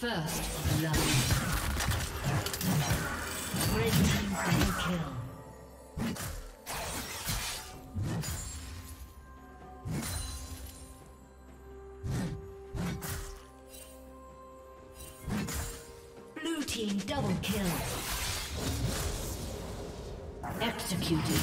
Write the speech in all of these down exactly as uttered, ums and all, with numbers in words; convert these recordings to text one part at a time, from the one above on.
First love. Red team double kill. Blue team double kill. Executed.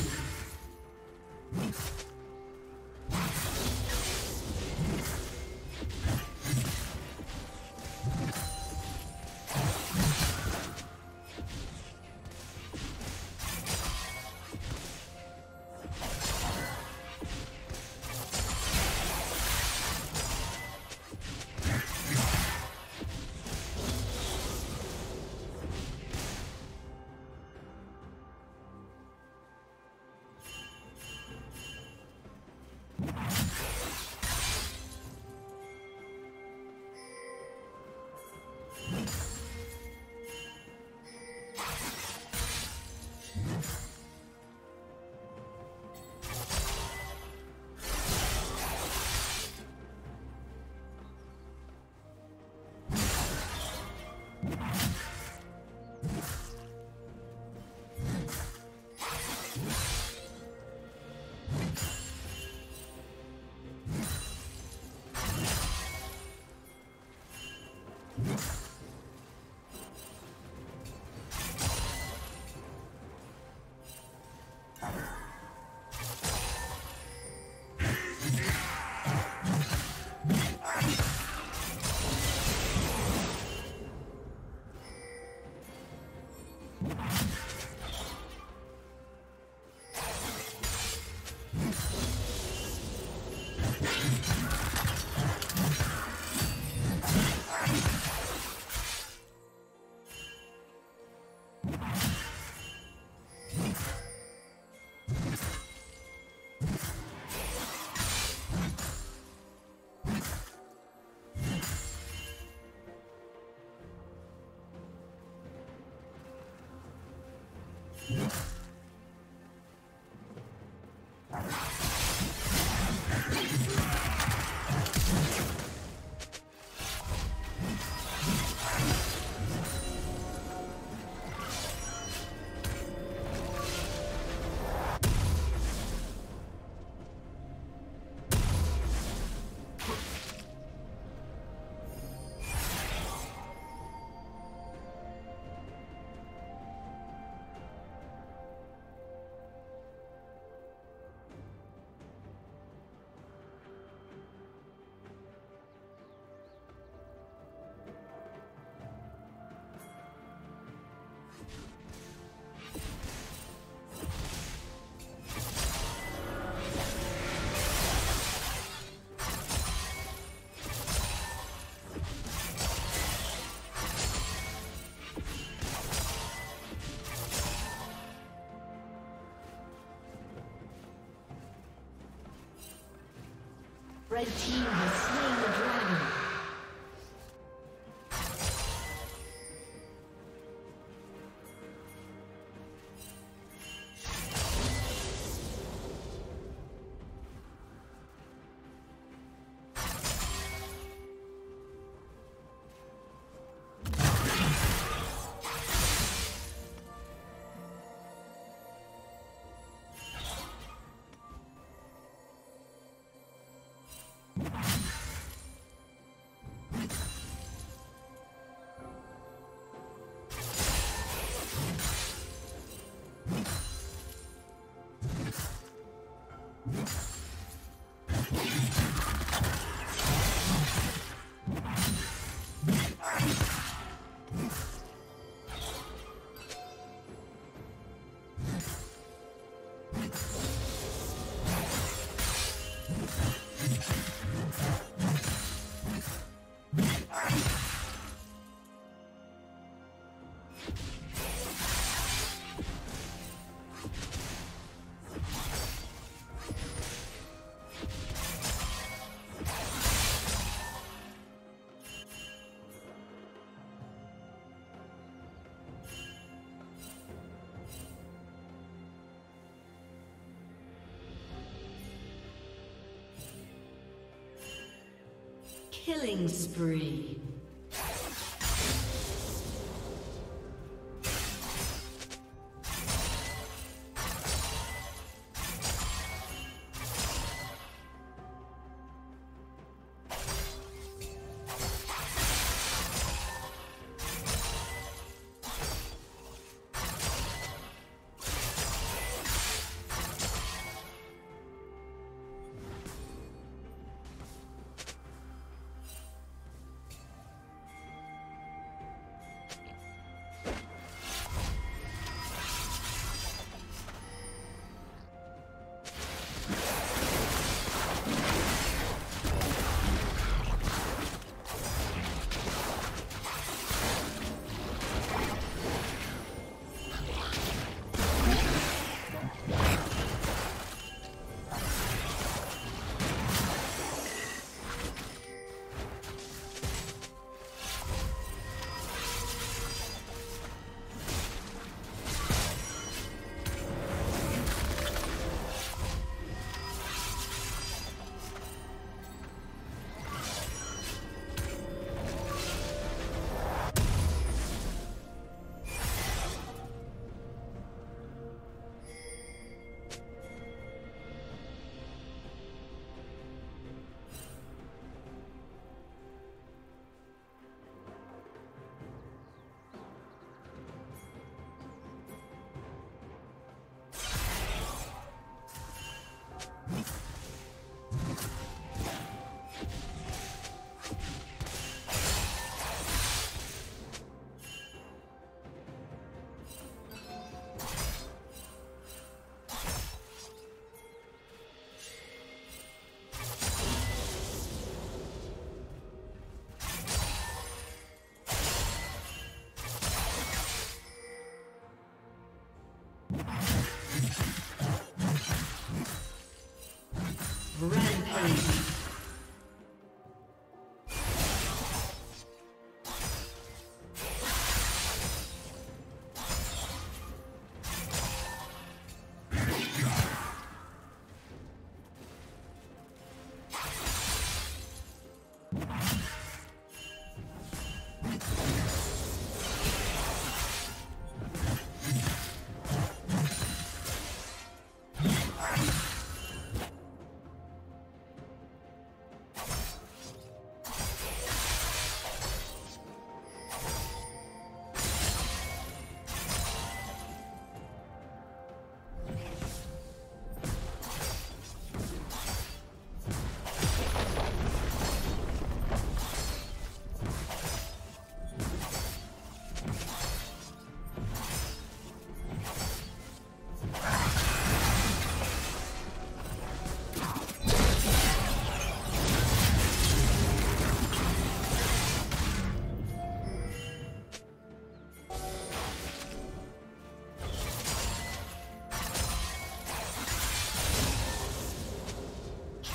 Red team has slain the dragon. Killing spree.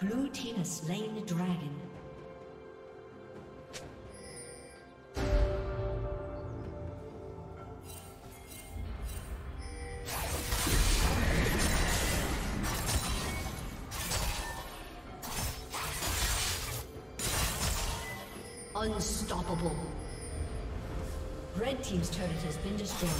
Blue team has slain the dragon. Unstoppable. Red team's turret has been destroyed.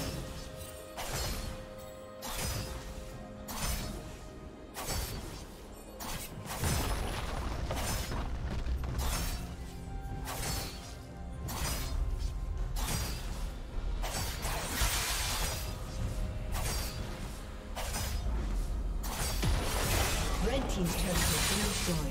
Team's turret has been destroyed.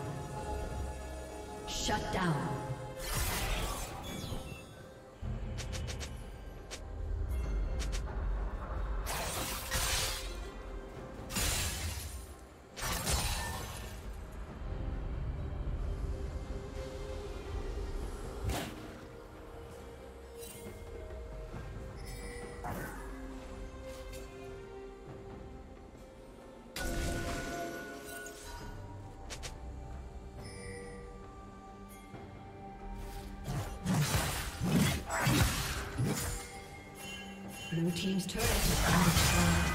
Shut down. Blue team's turret has been destroyed.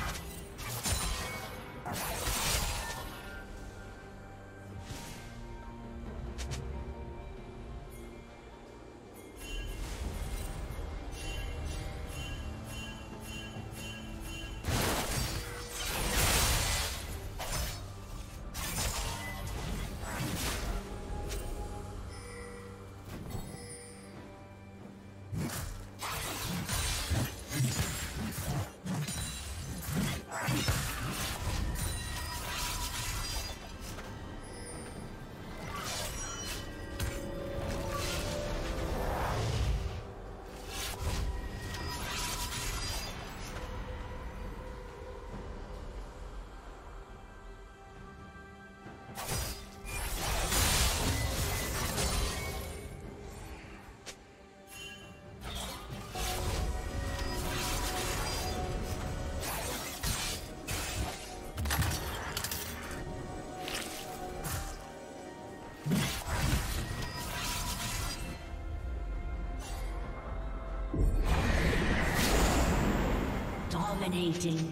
Dominating.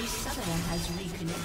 The summoner has reconnected.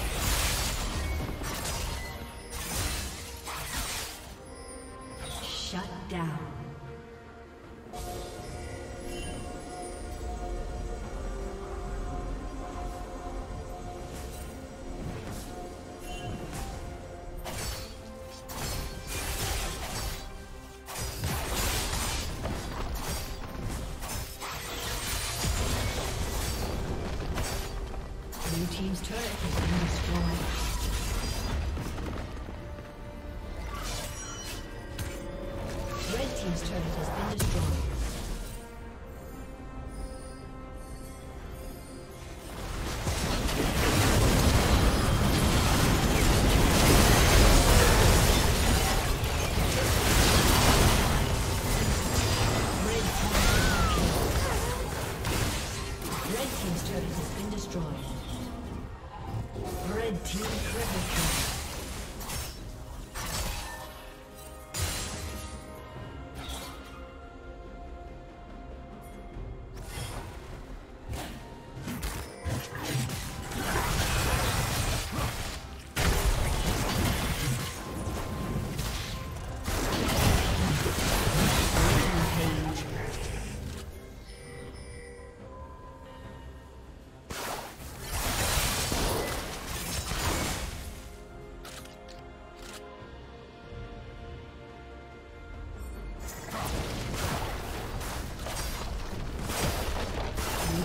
Shut down. team's turret has been destroyed.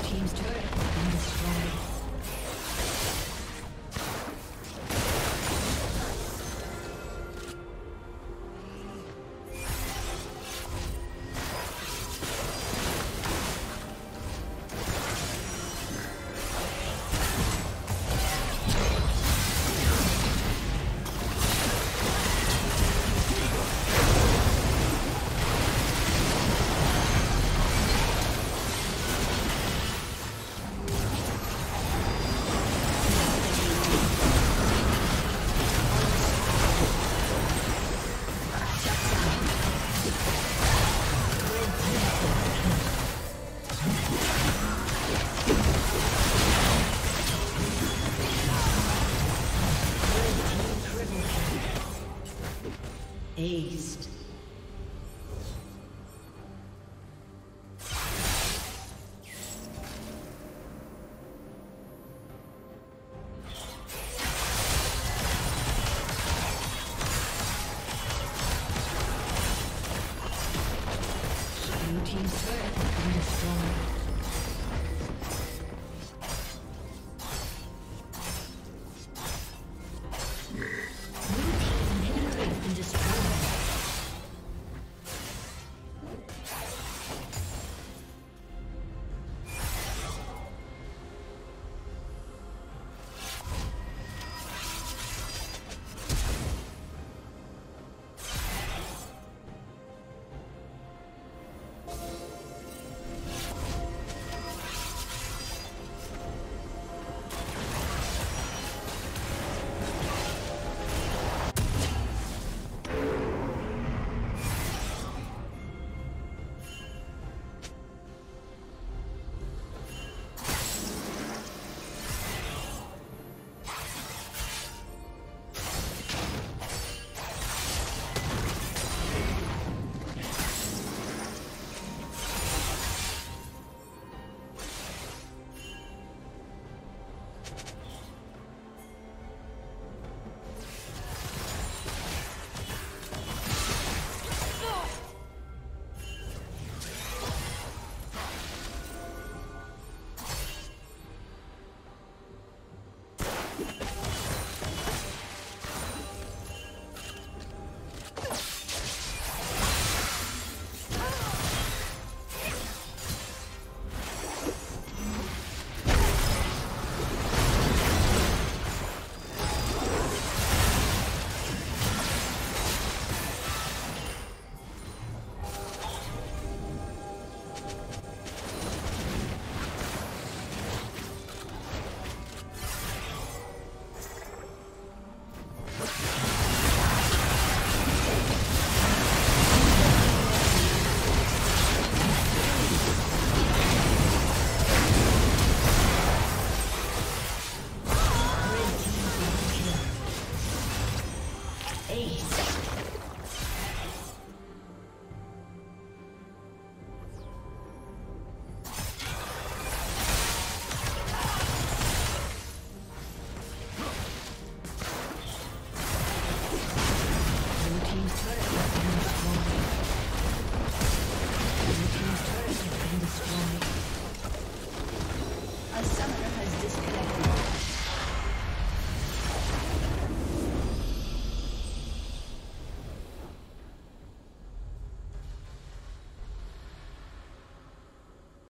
Team's turn.